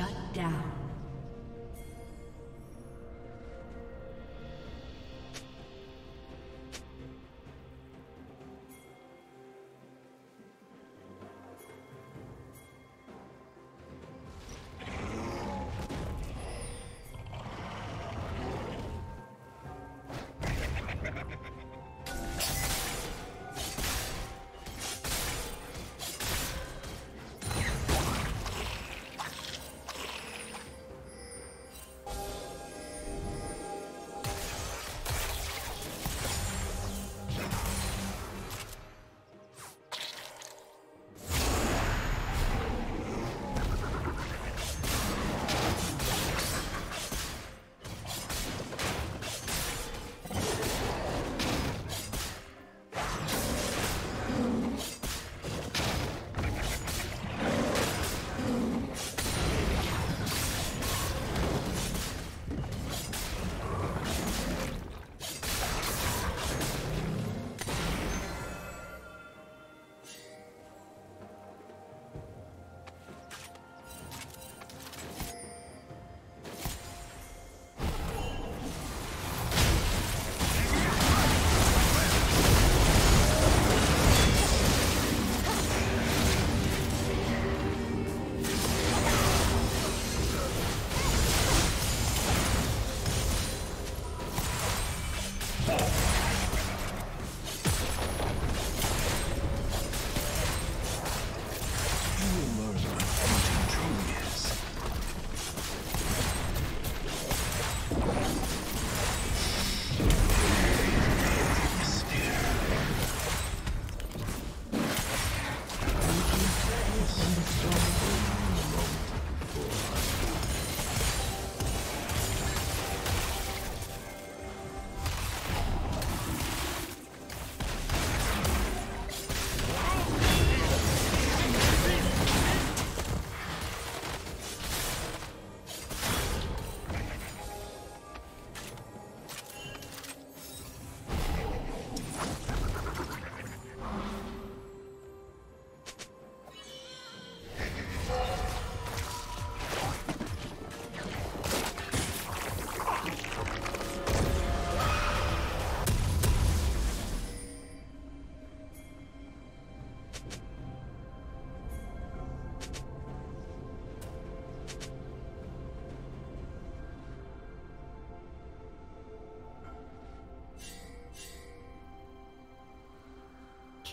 Shut down.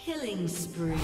Killing spree.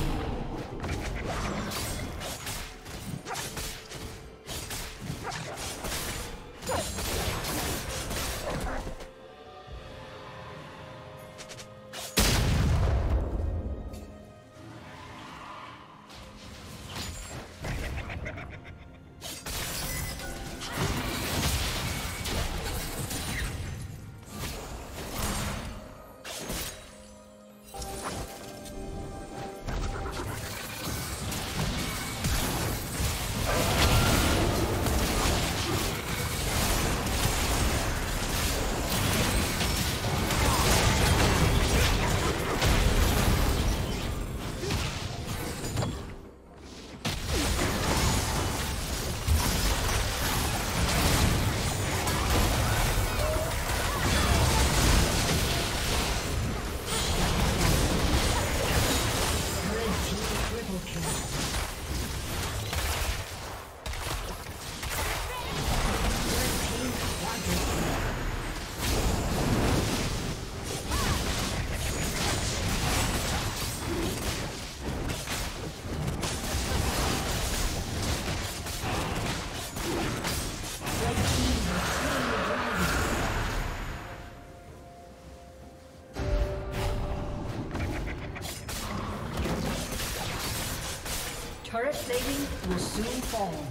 Turret plating will soon fall.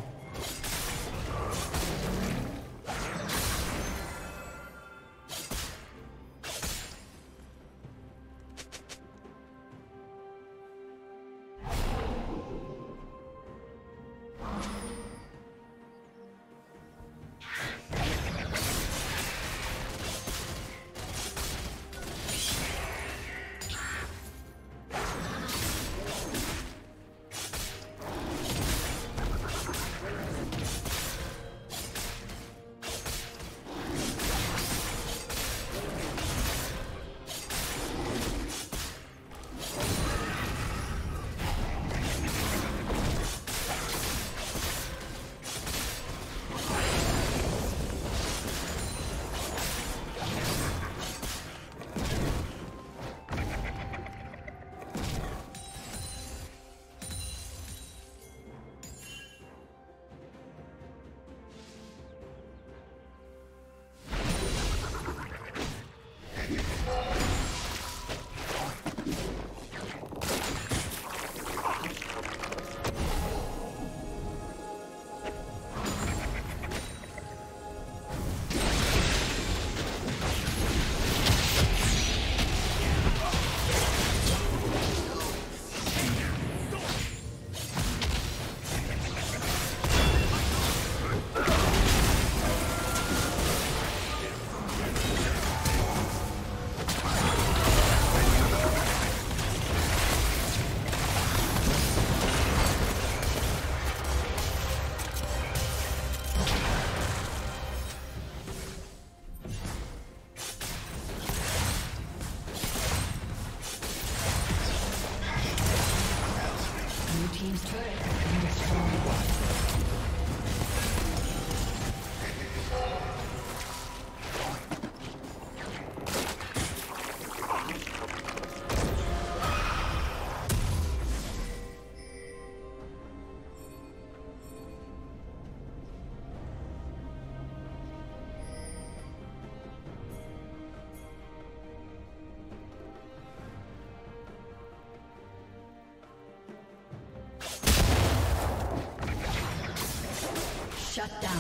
Shut down.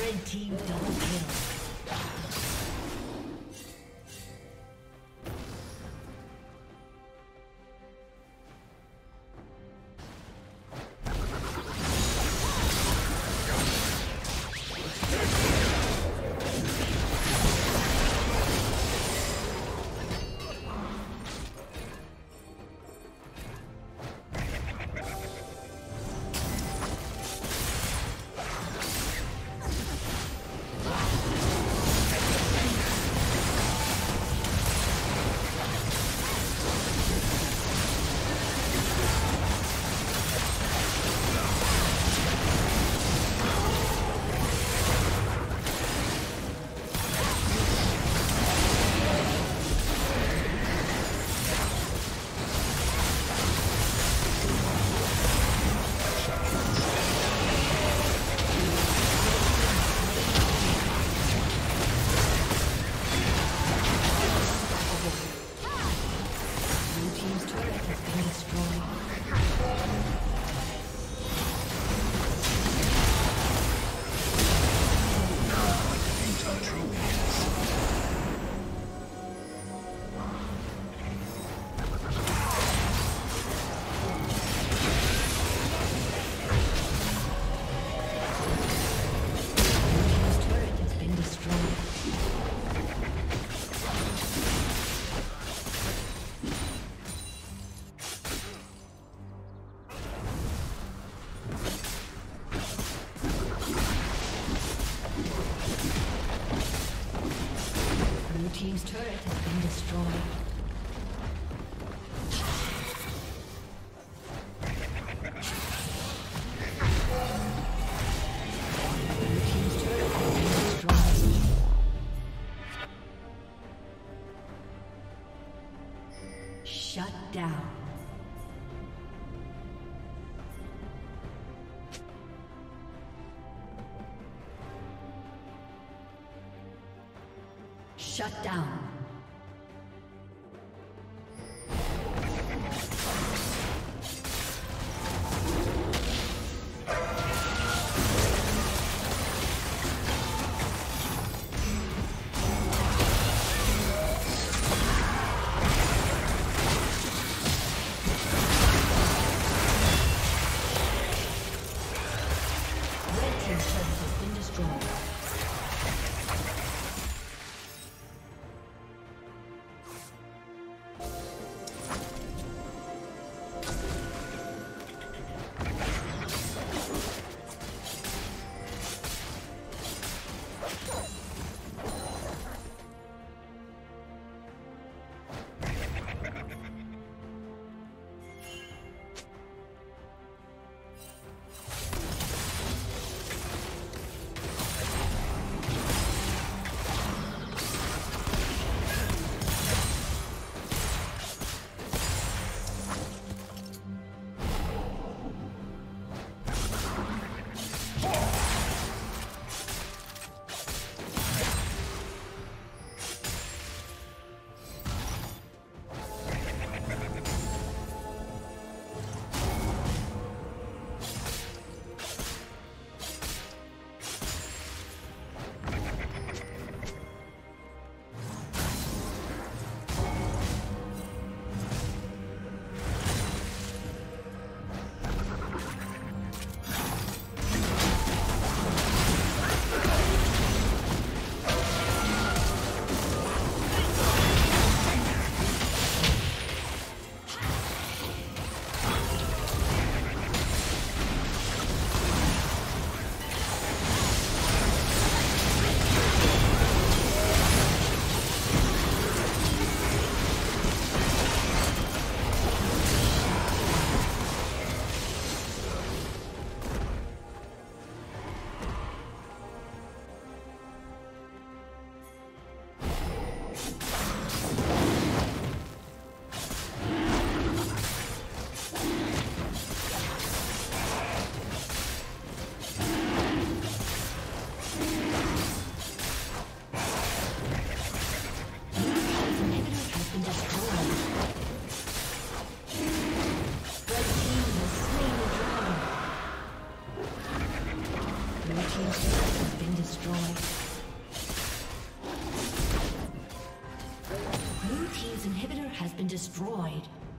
Red team double kill. Blue team's turret has been destroyed. Shut down. Blue team's inhibitor has been destroyed.